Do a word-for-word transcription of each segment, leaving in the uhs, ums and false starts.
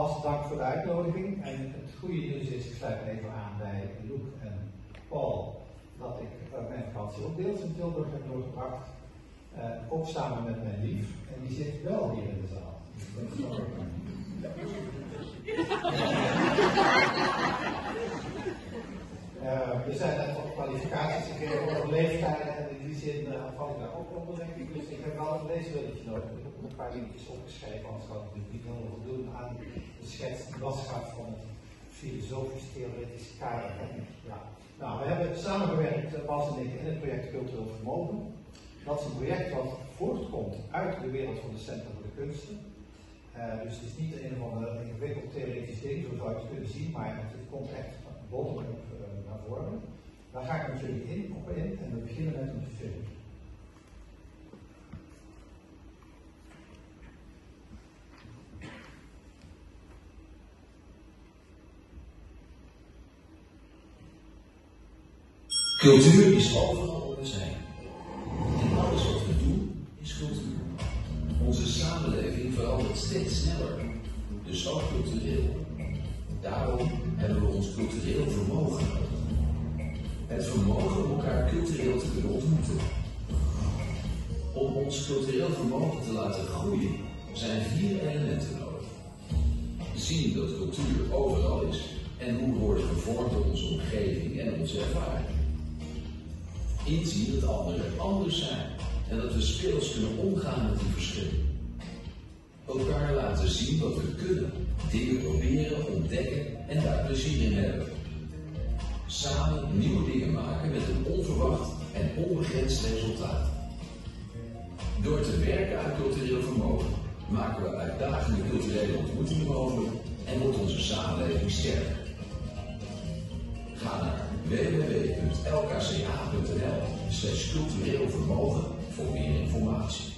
Bas, dank voor de uitnodiging. En het goede dus is, ik sluit even aan bij Loek en Paul, dat ik uh, mijn vakantie ook deels in Tilburg heb doorgebracht. Uh, ook samen met mijn lief. En die zit wel hier in de zaal. Dus dat is wel Uh, we zijn net op kwalificaties gegeven over leeftijden en in die zin uh, val ik daar ook onder, denk ik. Dus ik heb wel een leeswilletje nodig. Ik heb ook een paar dingetjes opgeschreven, anders had ik het niet nodig doen aan de schets die was gaat van het filosofisch-theoretische kader. Ja. Nou, we hebben samengewerkt, Bas en ik, in het project Cultureel Vermogen. Dat is een project wat voortkomt uit de wereld van de Centrum voor de Kunsten. Uh, dus het is niet een of ander ingewikkeld theoretisch ding, zo zou je het kunnen zien, maar het komt echt Bodder naar voren. Daar ga ik met jullie in, op in en we beginnen met een film. Cultuur is overal om te zijn. En alles wat we doen is cultuur. Onze samenleving verandert steeds sneller, dus ook cultureel. Daarom hebben we ons cultureel vermogen. Het vermogen om elkaar cultureel te kunnen ontmoeten. Om ons cultureel vermogen te laten groeien zijn vier elementen nodig. Zien dat cultuur overal is en hoe wordt gevormd door onze omgeving en onze ervaring. Inzien dat anderen anders zijn en dat we speels kunnen omgaan met die verschillen. Elkaar laten zien wat we kunnen, dingen proberen, ontdekken en daar plezier in hebben. Samen nieuwe dingen maken met een onverwacht en onbegrensd resultaat. Door te werken aan cultureel vermogen maken we uitdagende culturele ontmoetingen mogelijk en wordt onze samenleving sterker. Ga naar w w w punt l k c a punt n l slash cultureel vermogen voor meer informatie.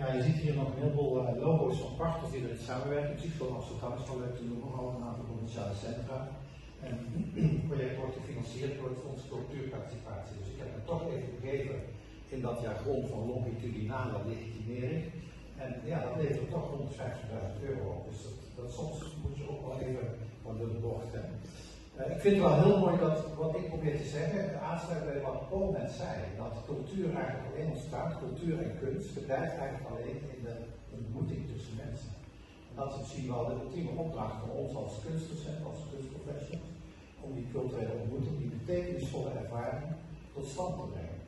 Ja, je ziet hier nog een heleboel uh, logo's van partners die erin samenwerken. Het ziet van Amsterdam is wel leuk te noemen, al een aantal provinciale centra. En het project wordt gefinancierd door het Fonds Cultuurparticipatie. Dus ik heb het toch even gegeven in dat jargon van longitudinale legitimering. En ja, dat levert toch honderdvijftigduizend euro op. Dus dat, dat soms moet je ook wel even van de bocht hebben. Uh, ik vind het wel heel mooi dat wat ik probeer te zeggen, aansluit bij wat Paul net zei, dat cultuur eigenlijk alleen ontstaat, cultuur en kunst, bedrijft eigenlijk alleen in de ontmoeting tussen mensen. En dat is misschien wel de ultieme opdracht van ons als kunstdocent, als kunstprofessionals, om die culturele ontmoeting, die betekenisvolle ervaring, tot stand te brengen.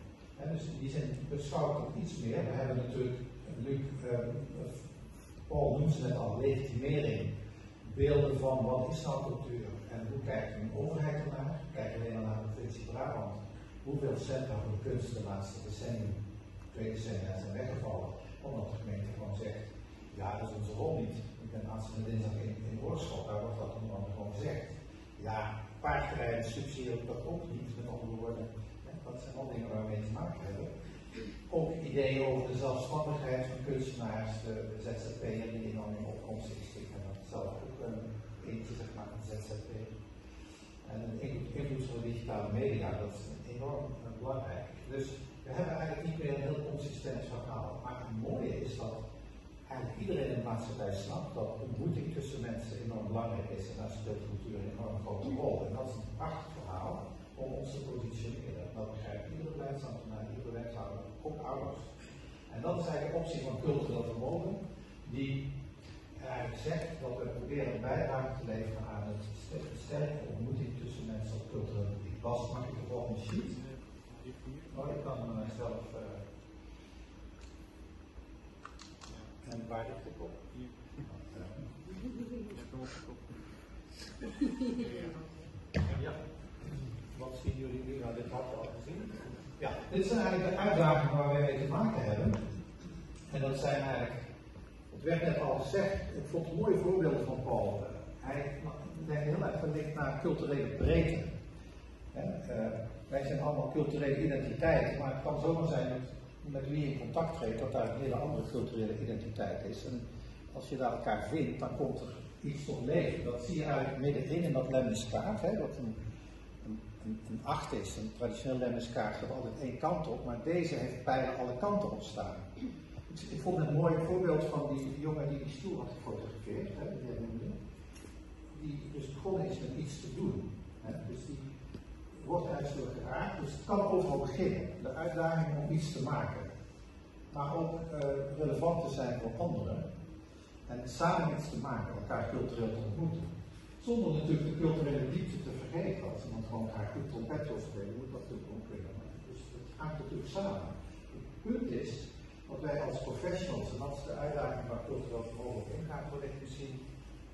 En dus in die zin beschouw ik het iets meer. We hebben natuurlijk, Luc, uh, Paul noemt ze net al, legitimering, beelden van wat is nou cultuur? En hoe kijkt een overheid ernaar? Kijk alleen maar naar de provincie Brabant. Hoeveel centra voor de kunst de laatste decennium, twee decennia zijn weggevallen, omdat de gemeente gewoon zegt: ja, dat is onze rol niet. Ik ben aanstaande dinsdag in, in Oorschot, daar wordt dat onder andere gewoon gezegd. Ja, paardrijden subsidiëren dat ook niet, met andere woorden. Dat zijn al dingen waar we mee te maken hebben. Ook ideeën over de zelfstandigheid van kunstenaars, de Z Z P'er die dan in opkomst is. Ik heb dat zelf ook een eentje, zeg maar, een Z Z P'er. En een invloed van de digitale media, dat is enorm belangrijk. Dus we hebben eigenlijk niet meer een heel consistent verhaal. Maar het mooie is dat eigenlijk iedereen in de maatschappij snapt dat ontmoeting tussen mensen enorm belangrijk is. En daar speelt cultuur een enorm grote rol. En dat is een prachtig verhaal om ons te positioneren. Dat begrijpt iedere beleidsambtenaar, iedere wethouder, ook ouders. En dat is eigenlijk de optie van cultureel vermogen, die eigenlijk zegt dat we proberen een bijdrage te leveren aan het sterke ontmoeting tussen mensen op cultureel gebied. Bas, mag ik de volgende sheet? Oh, ik kan mijzelf. Uh... En waar ligt ik op? Hier. Ja. Wat zien jullie nu? Nou, dit had je al gezien. Ja, dit zijn eigenlijk de uitdagingen waar wij mee te maken hebben. En dat zijn eigenlijk, het werd net al gezegd, ik vond mooie voorbeelden van Paul. Hij denkt heel erg verlicht naar culturele breedte. En, uh, wij zijn allemaal culturele identiteit, maar het kan zomaar zijn dat met wie je in contact treedt, dat daar een hele andere culturele identiteit is. En als je daar elkaar vindt, dan komt er iets tot leven. Dat zie je eigenlijk middenin in dat Lemniscaat, dat een een acht is. Een traditioneel Lemniscaat gaat altijd één kant op, maar deze heeft bijna alle kanten op staan. Ik vond het een mooi voorbeeld van die jongen die die stoel had gefotografeerd, hè, die dus begonnen is met iets te doen. Hè. Dus die wordt eigenlijk geraakt, dus het kan overal beginnen. De uitdaging om iets te maken, maar ook uh, relevant te zijn voor anderen. En samen iets te maken, elkaar cultureel te ontmoeten. Zonder natuurlijk de culturele diepte te vergeten. Als iemand gewoon graag goed trompet wil spelen, moet dat natuurlijk ook kunnen. Dus het gaat natuurlijk samen. Het punt is dat wij als professionals, en dat is de uitdaging waar cultureel vermogen op ingaat, wordt echt misschien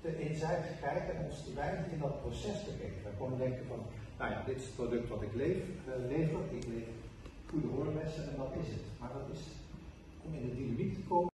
te eenzijdig kijken en ons te weinig in dat proces te geven. We gewoon denken van, nou ja, dit is het product wat ik leef, uh, lever, ik leef goede hoorlessen en dat is het. Maar dat is om in de dynamiek te komen.